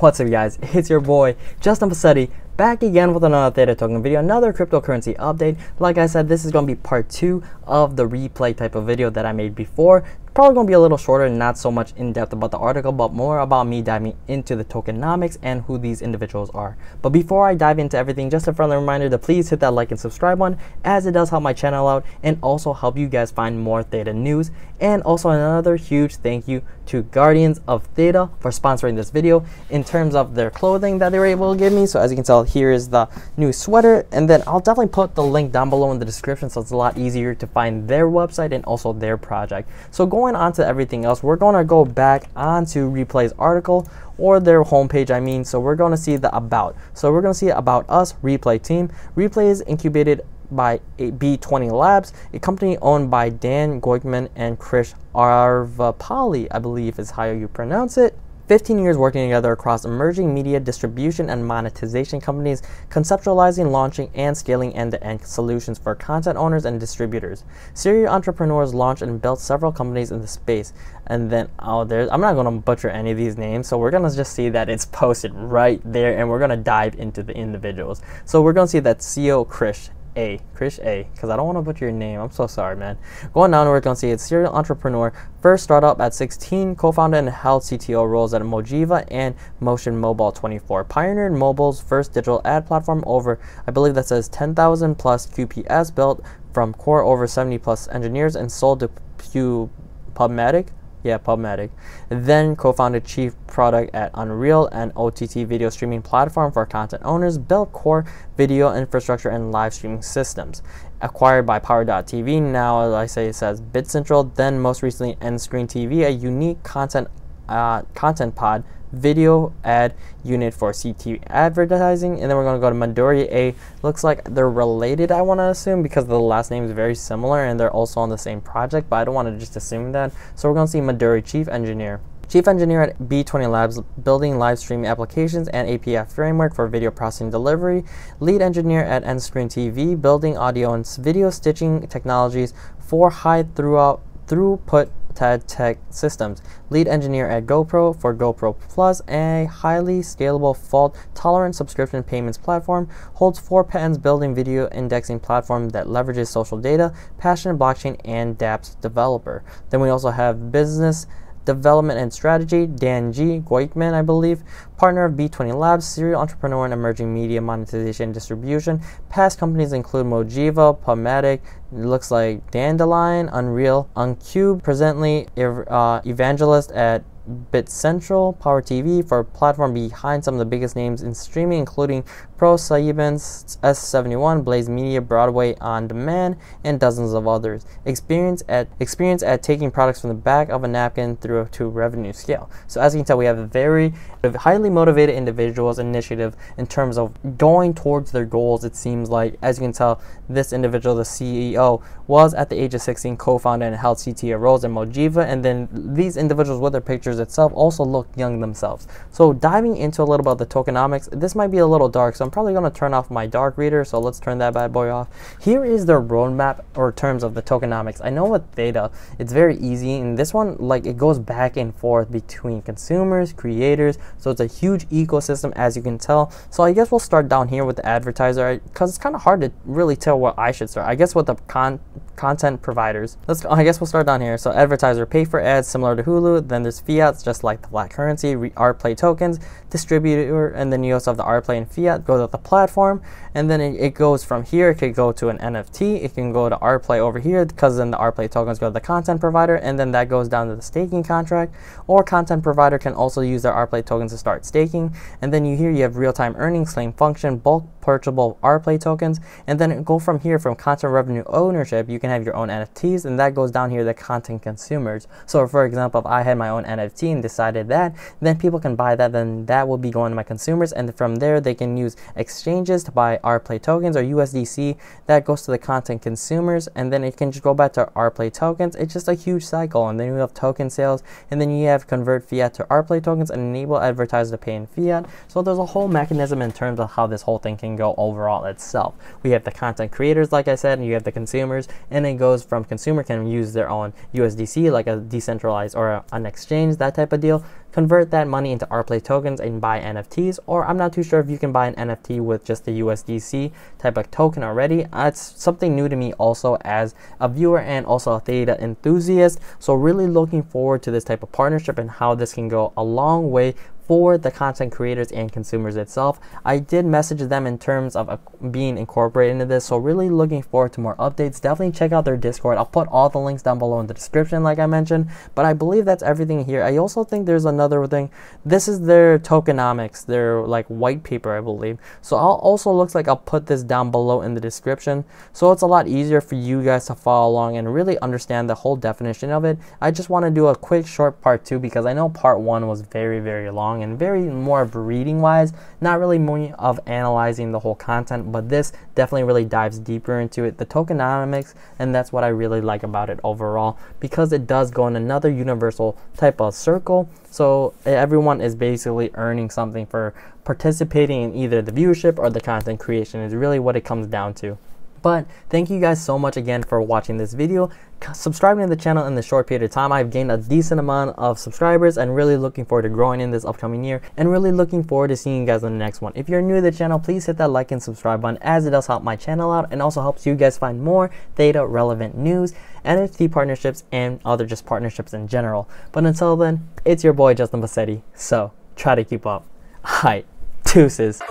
What's up, you guys? It's your boy Justin Pacete, back again with another Theta Token video, another cryptocurrency update. Like I said, this is going to be part 2 of the replay type of video that I made before. Probably going to be a little shorter and not so much in depth about the article, but more about me diving into the tokenomics and who these individuals are. But before I dive into everything, just a friendly reminder to please hit that like and subscribe button, as it does help my channel out and also help you guys find more Theta news. And also another huge thank you to Guardians of Theta for sponsoring this video in terms of their clothing that they were able to give me. So as you can tell, here is the new sweater, and then I'll definitely put the link down below in the description so it's a lot easier to find their website and also their project. So going on to everything else, we're going to go back onto Replay's article, or their homepage, I mean. So we're going to see the about. So we're going to see about us, Replay team. Replay is incubated by B20 Labs, a company owned by Dan Goikman and Chris Arva Poli, I believe is how you pronounce it. 15 years working together across emerging media distribution and monetization companies, conceptualizing, launching, and scaling end-to-end solutions for content owners and distributors. Serial entrepreneurs launched and built several companies in the space. And then, I'm not going to butcher any of these names, so we're going to just see that it's posted right there, and we're going to dive into the individuals. So we're going to see that CEO Chris A, because I don't want to put your name. I'm so sorry, man. Going down, we're going to see it's serial entrepreneur, first startup at 16, co-founded and held CTO roles at Mojiva and Motion Mobile 24, pioneered mobile's first digital ad platform over, I believe that says 10,000 plus QPS, built from core over 70 plus engineers and sold to PubMatic. Yeah, PubMatic. Then co-founded chief product at Unreal, an OTT video streaming platform for content owners, built core video infrastructure and live streaming systems. Acquired by Power.TV, now as I say it says BitCentral, then most recently N-Screen TV, a unique content pod video ad unit for CT advertising. And then we're going to go to Maduri A. Looks like they're related, I want to assume, because the last name is very similar and they're also on the same project, but I don't want to just assume that. So we're going to see Maduri, chief engineer at B20 Labs, building live stream applications and API framework for video processing delivery. Lead engineer at N-Screen TV, building audio and video stitching technologies for high throughput TED Tech systems. Lead engineer at GoPro for GoPro Plus, a highly scalable fault-tolerant subscription payments platform. Holds 4 patents building video indexing platform that leverages social data, passionate blockchain, and dApps developer. Then we also have business development and strategy, Dan G. Goikman, I believe, partner of B20 Labs, serial entrepreneur in emerging media monetization and distribution. Past companies include Mojiva, PubMatic, looks like Dandelion, Unreal, Uncube, presently evangelist at BitCentral, Power.TV for a platform behind some of the biggest names in streaming, including ProSybun, S71, Blaze Media, Broadway On Demand, and dozens of others. Experience at taking products from the back of a napkin through to revenue scale. So as you can tell, we have a very highly motivated individuals initiative in terms of going towards their goals. It seems like, as you can tell, this individual, the CEO, was at the age of 16, co-founded and held CTO roles in Mojiva, and then these individuals with their pictures itself also look young themselves. So diving into a little bit of the tokenomics, this might be a little dark, so I'm probably going to turn off my dark reader, so let's turn that bad boy off. Here is their roadmap or terms of the tokenomics. I know with Theta, it's very easy, and this one, like, it goes back and forth between consumers, creators, so it's a huge ecosystem, as you can tell. So I guess we'll start down here with the advertiser, because it's kind of hard to really tell what I should start. I guess with the content providers, I guess we'll start down here. So advertiser, pay for ads, similar to Hulu. Then there's fiats, just like the flat currency, Rplay tokens, distributor, and then you also have the Rplay and fiat, goes with the platform, and then it goes from here. It could go to an NFT, it can go to Rplay over here, because then the Rplay tokens go to the content provider, and then that goes down to the staking contract, or content provider can also use their Rplay tokens to start staking. And then you have real-time earnings, claim function, bulk purchasable Rplay tokens, and then go from here. From content revenue ownership, you can have your own NFTs, and that goes down here, the content consumers. So for example, if I had my own NFT and decided that, then people can buy that, then that will be going to my consumers, and from there they can use exchanges to buy Rplay tokens or USDC. That goes to the content consumers, and then it can just go back to Rplay tokens. It's just a huge cycle. And then you have token sales, and then you have convert fiat to Rplay tokens and enable advertisers to pay in fiat. So there's a whole mechanism in terms of how this whole thing can go overall itself. We have the content creators, like I said, and you have the consumers, and it goes from consumer can use their own USDC, like a decentralized or an exchange. that type of deal, convert that money into Rplay tokens and buy NFTs. Or I'm not too sure if you can buy an NFT with just the USDC type of token already. It's something new to me also as a viewer and also a Theta enthusiast. So really looking forward to this type of partnership and how this can go a long way for the content creators and consumers itself. I did message them in terms of being incorporated into this, so really looking forward to more updates. Definitely check out their Discord. I'll put all the links down below in the description like I mentioned, but I believe that's everything here. I also think there's another thing. This is their tokenomics, their like white paper, I believe. So I'll also looks like I'll put this down below in the description, so it's a lot easier for you guys to follow along and really understand the whole definition of it. I just want to do a quick short part 2 because I know part 1 was very, very long and very more of reading wise, not really more of analyzing the whole content, but this definitely really dives deeper into it, the tokenomics, and that's what I really like about it overall, because it does go in another universal type of circle. So everyone is basically earning something for participating in either the viewership or the content creation is really what it comes down to. But thank you guys so much again for watching this video, subscribing to the channel in the short period of time. I've gained a decent amount of subscribers and really looking forward to growing in this upcoming year, and really looking forward to seeing you guys on the next one. If you're new to the channel, please hit that like and subscribe button, as it does help my channel out and also helps you guys find more Theta relevant news, NFT partnerships, and other just partnerships in general. But until then, it's your boy Justin Pacete, so try to keep up. Hi, deuces.